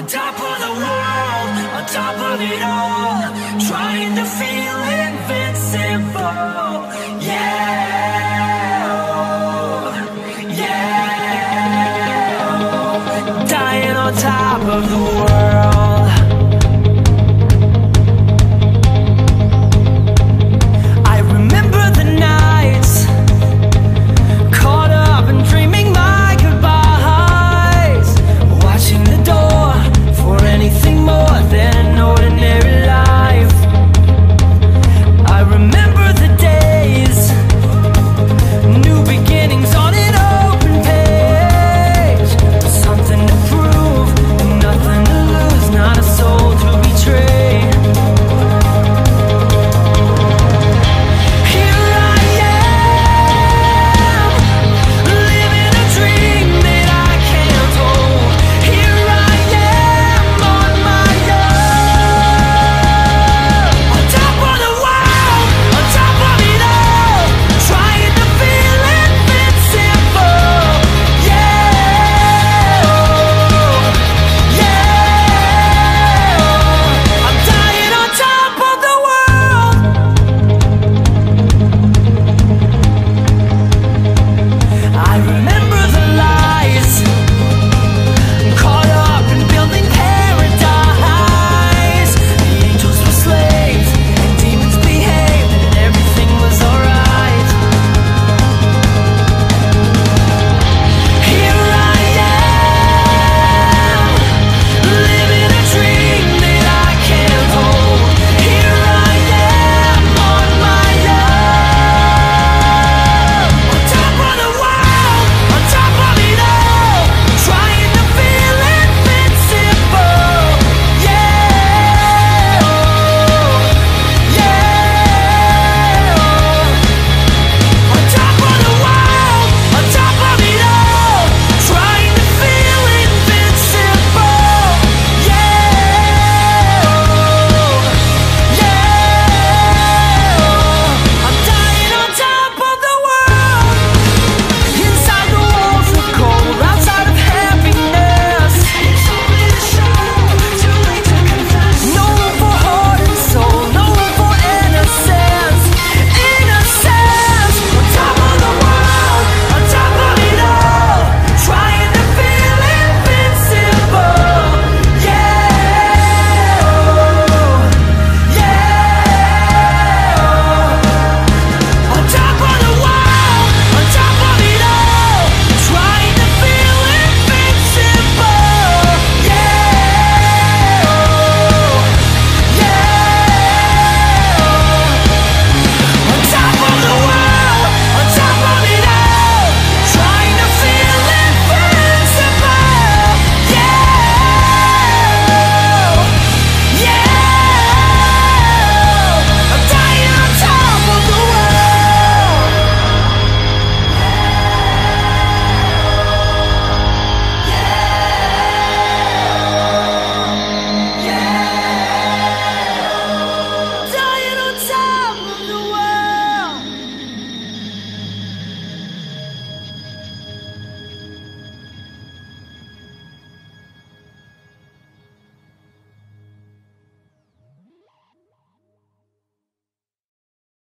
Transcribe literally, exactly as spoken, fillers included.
On top of the world, on top of it all, trying to feel invincible, yeah, oh, yeah, oh. Dying on top of the world.